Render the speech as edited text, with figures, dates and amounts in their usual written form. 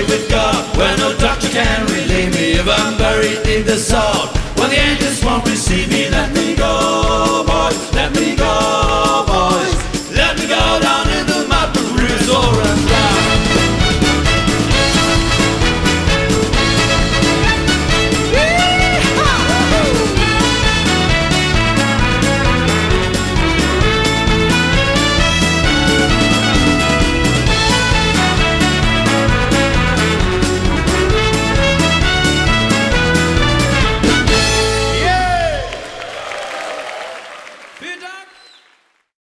away with God, where no doctor can relieve me if I'm buried in the sod. When the angels won't receive me, let me go.